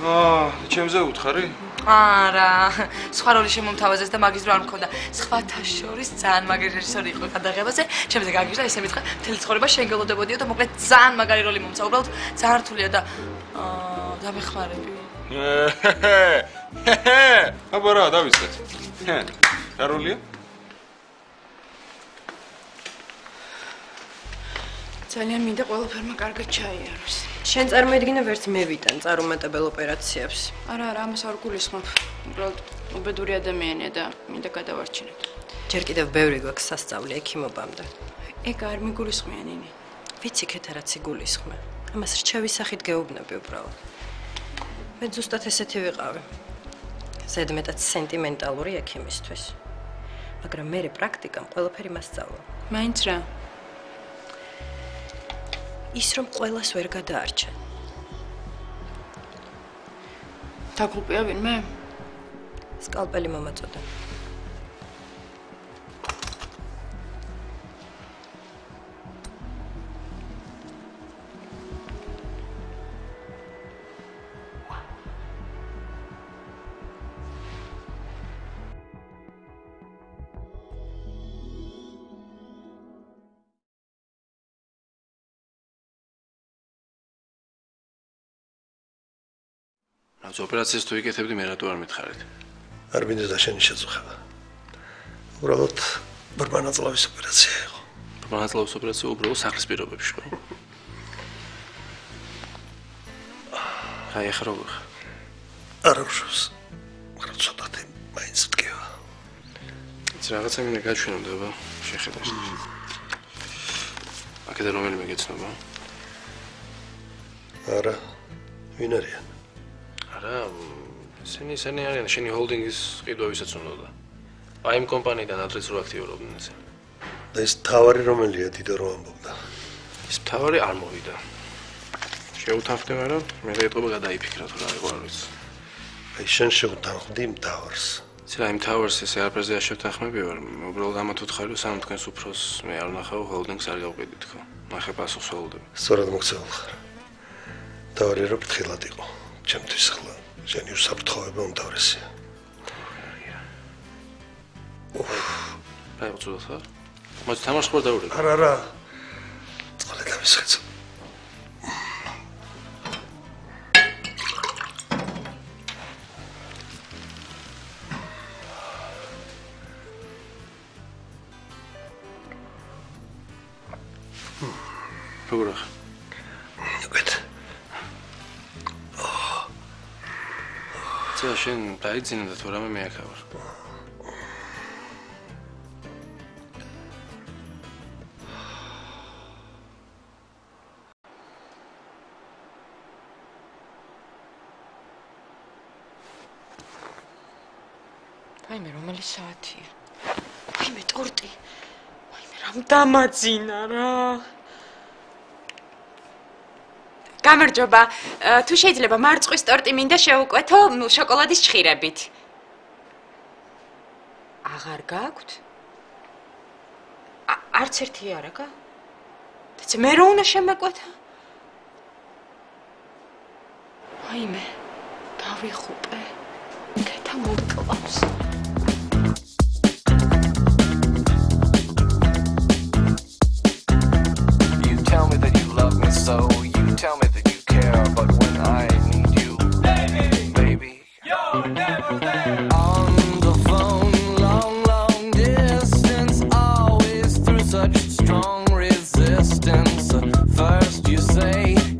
ჩემზე უთხარი? არა, სხვა როლი შემომთავაზეს და მაგის რამ მქონდა. სხვათა შორის ძალიან მაგარი რეჟისორი იყო გადაღებაზე. ჩემზე გაგიჟდა ისე მითხრა, მთელი ცხოვრება შენ გელოდებოდიო და მოკლედ ძალიან მაგარი როლი მომცა. უბრალოდ ძალიან რთულია და დამეხმარები. აბა რა, დავიწყეთ. რა როლია? ძალიან მინდა ყველაფერმა კარგად ჩაიაროს. შენ წარმოიდგინე ვერც მე ვიტან წარუმატებელ ოპერაციებს. არა, ამას არ გულისხმობ. უბრალოდ უბედური ადამიანია და მინდა გადავარჩინოთ. ჯერ კიდევ ბევრი გვაქვს სასწავლი ექიმობამდე. ეგ არ მიგულისხმიან ინი. ვიცი ქეთა რაც იგულისხმე. ამას რჩევის სახით გეუბნები უბრალოდ. მე ზუსტად ესეთი ვიყავი. ზედმეტად სენტიმენტალური ექიმისთვის. მაგრამ მე პრაქტიკამ ყველაფერი მასწავლა. მაინც რა? ის რომ ყველას ვერ გადაარჩენ. დაგრუპია ვინმე? სკალპელი მომაწოდა. The operation is going to be made to arm it. I mean, it's a shame. We're not going to lose the operation. We're not going to lose the operation. We're not going to lose the operation. We're not going to lose the Seni aryan, şeni holdingis gidovisat sonunda. Ayım kompaniyeden adres ulaştırıyor abimizin. Da istavari Romeliyat idi Roman babda. İstavari Armovi'da. Şey utafte var mı? Meleğe topa kadar iyi fikir atılıyor varız. Ayşen şey utandım Towers. Selam Towers, seyahat prezde şey utanma bir var. Obrol dama tut xalı sanat kan supros meyal naxa holding sargı bedit ko. Naxa pasuk soldu. Sonra da muksal. Tavari rop tıkladı ko. Çem tüsxla. Sen Yusuf Tağbe on davresi. Ne yaptı dostlar? Maç tam aşkı davrandı. Ara. Kalede bir sıkıntı. Bırak. Şen payızın da toramı meyaka var. Ay me romeli saati. Ay me torti. Ay me ramda mazina ra. გამარჯობა. Თუ შეიძლება მარწყვის ტორტი მინდა შევუკვეთო შოკოლადის ჭხირებით. აღარ გაქვთ? არც ერთი არა გა? და მე რო უნდა შემეკვეთა? აი მე დავიხუპე. ქეთა მოვკლავს. You tell me that you love me so you tell me that but when I need you, baby, you're never there. On the phone, long distance, always through such strong resistance. First you say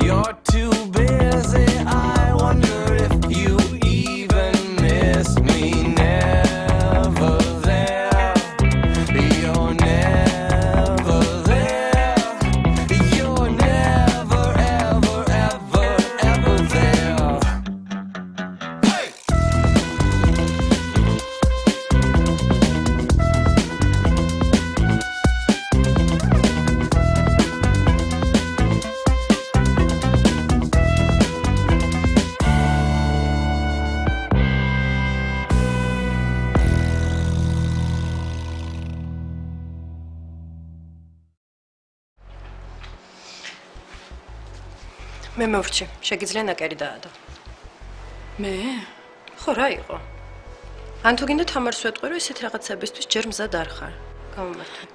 you're too busy, I wonder if you even miss me. Never there, you're never there, you're never ever ever. მე მოვჭი, შეგიძლია ნაკერი დაადო. მე ხო რა იყო? Ან თუ გინდა თამარს ვეტყვი, რომ ისეთ რაღაცებისთვის ჯერ მზად არ ხარ. გამომართვე.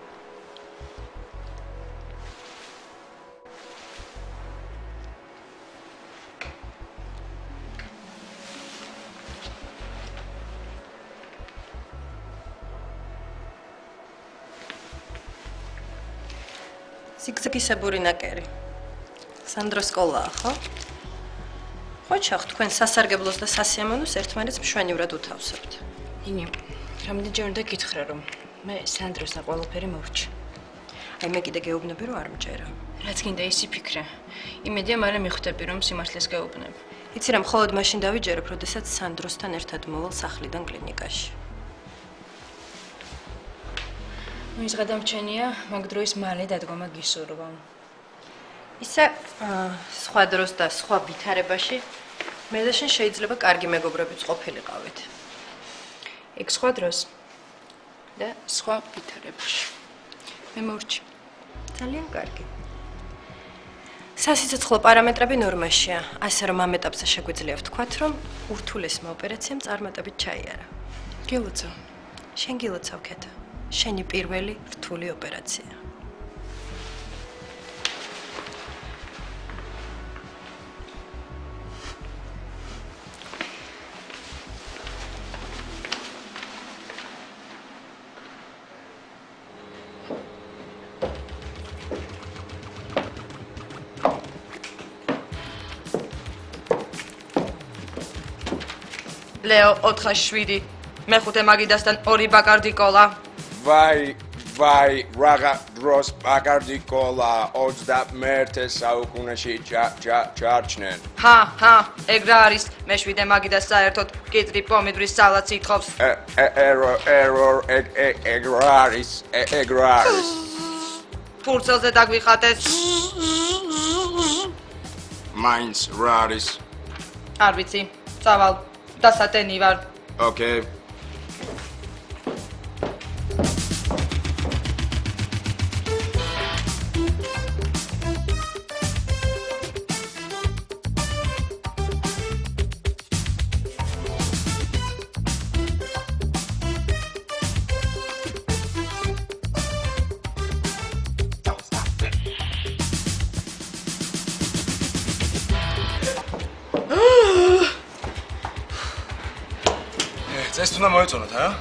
Zigzag-iseburi nakeri. Sandros skola, ხო? Ხოჩახ, თქვენ სასარგებლოს და სასიამოვნოს ერთმანეთს მშვენივრად უთავსებთ. ნინო, რამდენჯერ უნდა გითხრა, რომ მე სანდროსა ყველაფერი მოვჭი. Აი მე კიდე გეუბნები, რომ არ მჭერა. Რაც გინდა ისი ფიქრა. იმედია მალე მიხვდები, რომ სიმართლეს გეუბნებ. Იცი რა, მხოლოდ მაშინ დავიჯერებ, როდესაც სანდროსთან ერთად მოვალ სახლიდან კლინიკაში. Ის გადამჩენია, მაგ დროის მალე დადგომა გისურვა. Ისა სხვა დროს და სხვა ვითარებაში მე და შენ შეიძლება კარგი მეგობრებიც ყოფილიყავით. Იქ სხვა დროს და სხვა ვითარებაში. მე მორჩი. ძალიან კარგი. სასიცოცხლო პარამეტრები ნორმაშია. 108 ეტაპზე შეგვიძლია ვთქვათ, რომ ურთულესმა ოპერაციამ წარმატებით ჩაიარა. გილოცავ. შენ გილოცავ, ქეთა. შენი პირველი რთული ოპერაცია. ლეო 4-7 მეხუთე მაგიდასთან 2 ბაკარდი კოლა. Vai, raga, dros, bagardi, cola, odds that merte, saukunashi, charchnen. Ha, egraris, mesh with the magida saertot, kid ripomidris, salad, citrus. Error, egraris. Pulsel the dagvi hates. Mines, raris. Arbitzi, saval, dasatenivar. Okay. It's not my turn, huh?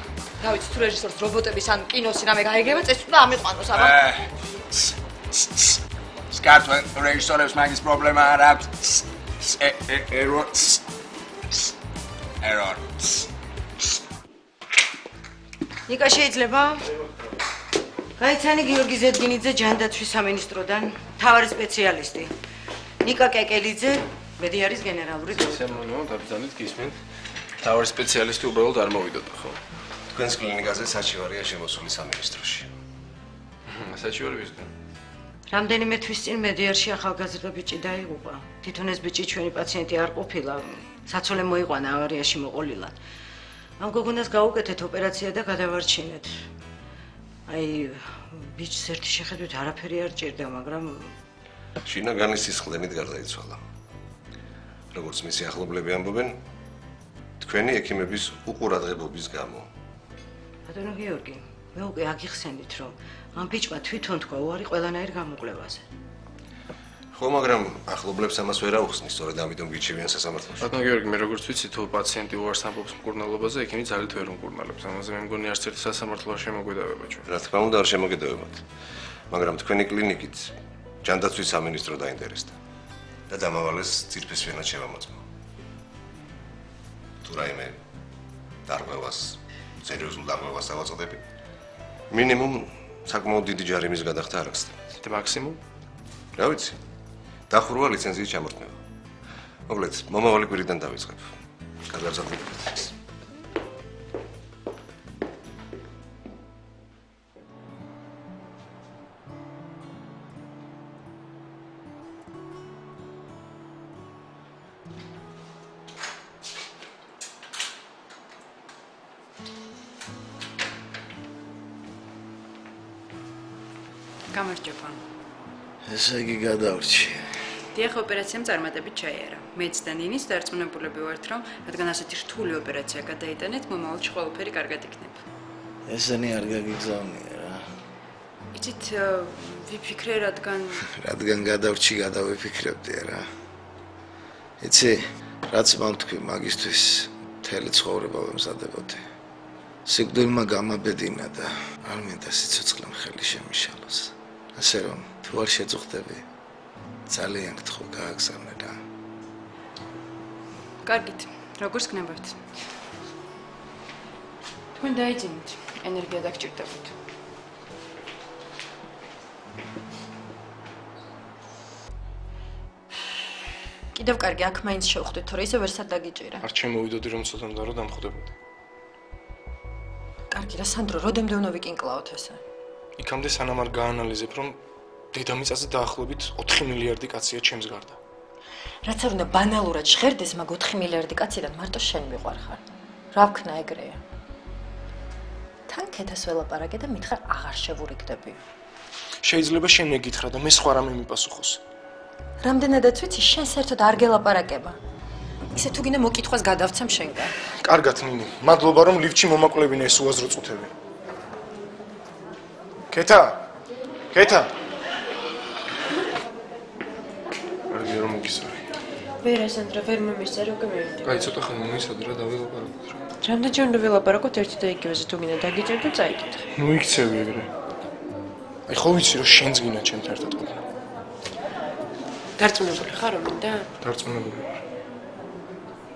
Now it's two registered robots. We send kinos in America. It's not my turn, Saba. Scotland registered as Maggie's problem. Arab error. Nika შეიძლება. გაიცანი გიორგი ზედგინიძე ჯანდაცვის სამინისტროდან, მთავარი სპეციალისტი. ნიკა კეკელიძე მედიარის გენერალური დირექტორი. დაბრძანეთ გისმენთ. Our specialist who brought our movie to the home. Twins clinic as a saturaria, she was only some ministration. Saturaria. Ramden met twist in Media Shahagas Rabichi Daiuba. Titones Bichichu patient Opila, Satole Moiwan, our Yashimo Olila. Uncle Gunas Gauga at Operatia da Cadavarchinet. I beach certain she had with her period, Jedamagram. She no garnish is Clement Gardaitsola. Roberts Missia Hoblebian Bobin. Თქვენი ექიმების უყურადღებობის გამო. ბატონო გიორგი, მე უკვე აგიხსენით, რომ ამ ბიჭმა თვითონ თქვა უარი ყველანაირ გამოკვლევაზე. ხო, მაგრამ ახლობლებს ამას ვერ აუხსნის, სწორედ ამიტომ გიჩვენებიან სასამართლოში. ბატონო გიორგი, მე როგორც ვიცი, თუ პაციენტი უარს ამბობს მკურნალობაზე, ექიმი ძალით ვერ უმკურნალებს. ამაზე მე მგონი არც ერთი სასამართლო არ შემოგვედავება ჩვენ. რა თქმა უნდა, არ შემოგვედავებათ. მაგრამ თქვენი კლინიკით ჯანდაცვის სამინისტრო დაინტერესდა და დამავალეს ძირფის ფენად შევამოწმა. Raime darmevas seriozul darmevas avazadeb minimum საკმაოდ დიდი ჯარიმის გადახდა არ ახსნათ და მაქსიმუმ რა ვიცი დახურვა ლიცენზიის ჩამორთმევა მოკლედ მომავალი კვირიდან დავიწყებ გადაგზავნებთ Gamar Japan. This is a giga Դիեխ օպերացիամ ծարմատապի չայ երա։ Մեծ տանինից դարձմունը բուլոբի ուարդրոմ, հատկան ասատիր թուլի օպերացիա կա դայտանետ մոմալ չխոլոպերի կարգատիքնեպ։ Ես անի արգագիք զավնի երա։ Իչիտ վիպիքրեր հատկան… Հատկան գադավ չի գադավ վիպիքրեպ դերա։ Իչի რაც մանդուկի մագիստույս թելից խորեբավ եմ զադեվոտի։ Սիկդույլմա գամաբեդին ադա, արմին դասիցոց խլամ խելի շեմ իշալոս։ Ասերոմ, դու ար շեծուղտևի, ծալի ենք տխու կաղաքսարներ ա։ Կարգիտ, ռոգուրս կնևարդ։ Թույն դա իդինիտ, էներգիադակ ճիրտավոտ։ Կիդով կարգի ակմա ինձ շողտույ, թորիսը վերսատագի ճիրա։ Արդ չեմ ուիդո դիրում սոտան դարոդ ամխոտևոտ։ Կարգիրա Սանդրո, ռոդ եմ դեունովիկ ինք լաոտ հեսը։ Իքամդե սանամար գաանալիզ է, պրոմ դեդամից ասը դախլովիտ 8 միլիարդի կացիա չեմ զգարդա։ Հացարունը բանալ ուրա չխեր դեզ մագ 8 միլիարդի կացիդան մարդո շեն մի ուարխար, ռավ կնայ գրեյը։ Թանք հետաս վելապարագետը միտխար աղարշև ուրիք դեպի։ Շեիզլեբը շեն եգիթրա դա, մեզ խարամ եմ իպասուխոս։ Ռամդենադացույցի շեն սերթոդ արգելապարագեբա։ Իսկ դու գինը մոկիտխոս գադավցեմ շենքը։ Կարգատ նինի, մադլոբարում լիվչի մոմակոլևին այս ուազրոց ութևին։ Կետա, կետա։ Արգերում ու կիսարի։ Վեր այս անդրա, վեր մեմ ես ձերոք եմ էյնդի։ Կայց ոտա խանումի սադրա դավի լապարակոտ։ Հանդա չոն դու վելապարակոտ էրդի դա եկիվ ես դու գինը դագի ճեն դու ծայիքիտ։ Նու իք ծև եգր է։ Այ խովից իրո շենց գինը չեն թերտատ կոլնա։ Դարձմնաբուլի խարում են դա։ Դարձմնաբուլի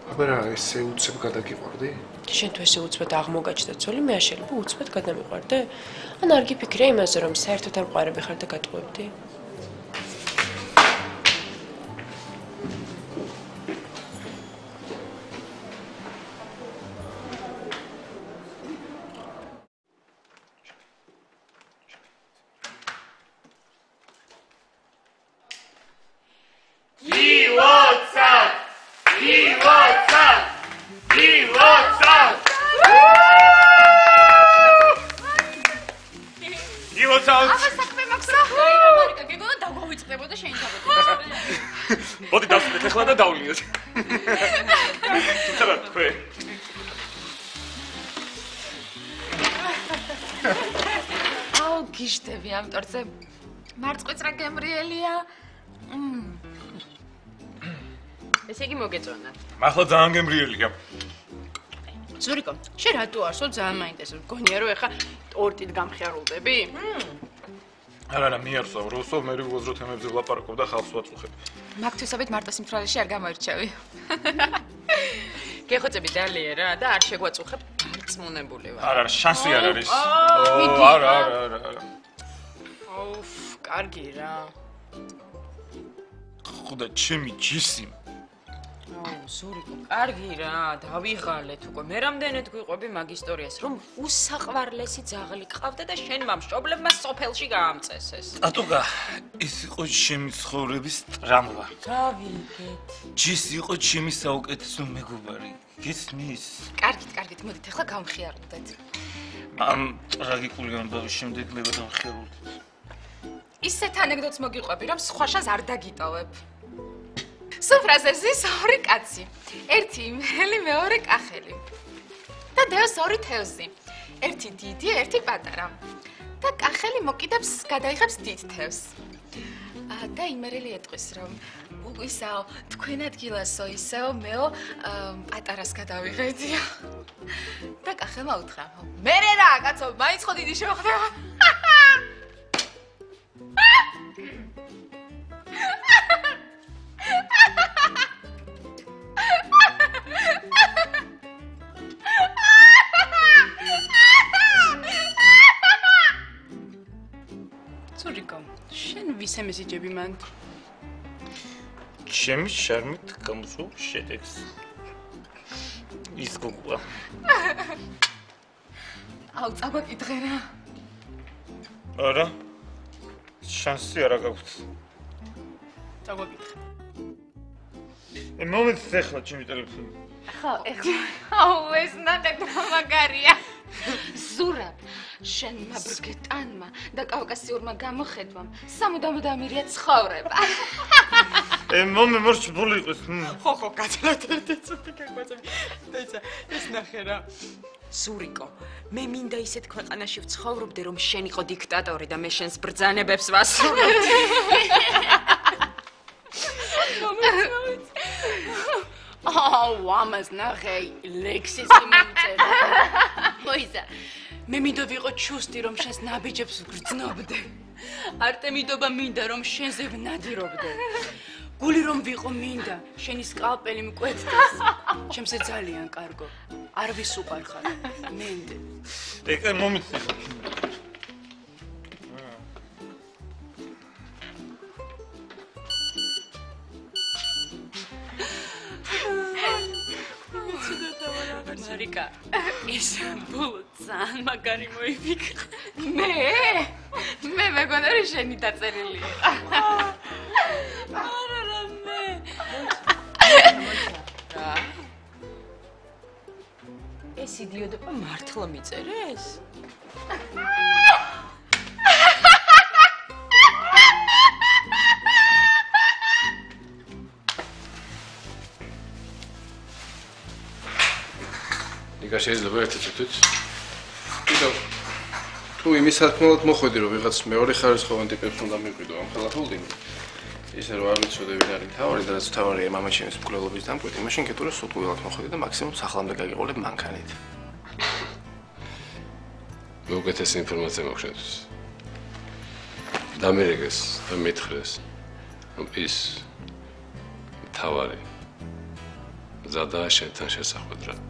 Ապերա այսե ուծպետ կատակի ուղարդի։ Չեն դու այսե ուծպետ աղմոգ աչտացոլի մի աշելպը ուծպետ կատնամի ուղարդը անարգի պիքր է իմ ազորոմ սայրդոտան պարաբի խարդը կատկոյպտի։ Մախլա ձան գեմրիելի եմ։ Զուրիկո, շեր հատու արսոտ ձան մայնտեսում, գոներով էխա օրտիտ գամխյար ուլդեպի։ Հարանա մի արսով, ռոսով մերի ոզրոտ հեմև զիվլապարակով դա խալսուած ուխեպ։ Մակթույսավիտ մարդաս իմ թրալեշի արգամ արչավի։ Կեխոցեպի դալի երա, դա արշեգուած ուխեպ արծմուն է բուլիվա։ Արար, շանսու ար արիս։ Ով, կարգի իրա։ Խուդա չեմի չիսիմ։ Զուրիկո, կարգի իրա, դավի խալետ ուկո, մերամդեն էտ գույղոբի մագիստորի ես, ռում ուսախվար լեսի ձաղլի կխավտե դա շեն մամ շոբլև մա սոպելշի գամցես ես։ Ատուկա, ես իղո չեմիս խորևիս տրամվա։ Դավիլգետ։ Չիս իղո չեմիս ավուկ էտսում մեկուբարի, ես միս։ Կարգիտ, կարգիտ, մոդիտ էխլա գամխիարուտ Սովրազեզի սորի կացի, էրդի իմհելի մե օրը կախելի, դա դեո սորի թեոզի, էրդի դիդի, էրդի պատարամ, դա կախելի մոգիտապս կադայխապս դիդ թեոզ, դա իմերելի էտխույսրոմ, ուգույսավ, դկույնատ գիլասո, իսավ մեո պատարաս կադավի գետիա, դա կախել մա ուտխամ, մերերա, կացո, մայից խոտ իդիշ Չեմ եսի ճեպի մանդ։ Չեմիս շարմիտ կամուզով շետեքս։ Իսկ ուղուղա։ Աղուց ագոտ իդղերա։ Արա, շանսի առակակուց։ Ագոտ իդղ։ Եմ մոմեց սեխլա չեմ իտելպում։ Հա, էխլա, ահով ես նատ էտ նամագարիա։ Զուրապ, շեն մա բրգետ անմա, դա կավկասի ուրմա գամը խետվամ, սամուդամուդամիրյաց խավրեպ։ Маме можеш боли игрес. Хохо кацала тертецо така квацами. Деца ეს ნახერა. სურიკო, მე მინდა ისეთ ქვეყანაში ვცხოვრობდე, რომ შენ იყო დიქტატორი და მე შენს ბრძანებებს ვასრულებდი. Oh, Wamas, Nahei, Lexis, Moisa. Memidovico Chusti, Rom Shens Nabijabs, Grutznobde. Artemidoba Minda, Rom Shens of Nadirobde. Gulirom Vico Minda, Shenis Calpelim Questas. Chemsezalian cargo. Arvi Superha. Mende. Take a moment. Marika, Istanbul, San Magari, my pick. Me, we're going to reach any that's a relief. Is it you, the Martla Mitzers? Because she is the worst of it. You know, two emissaries not more than we had smeared hers for one ticket from the Mikrido. I'm holding it. Is a rabbit so the winning tower that is tower a machine is called with them, but the machine can also do the maximum Saham the Gagol and Mankan it. We'll get this information options. The Americas, the Mitres, and peace. Tower. Zadash and Tasha Sahodra.